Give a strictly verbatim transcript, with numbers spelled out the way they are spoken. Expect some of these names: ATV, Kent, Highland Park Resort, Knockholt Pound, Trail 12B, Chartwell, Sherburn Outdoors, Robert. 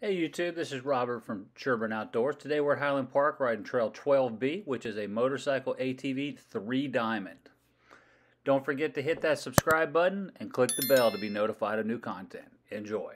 Hey YouTube, this is Robert from Sherburn Outdoors. Today we're at Highland Park riding Trail twelve B, which is a motorcycle A T V three diamond. Don't forget to hit that subscribe button and click the bell to be notified of new content. Enjoy.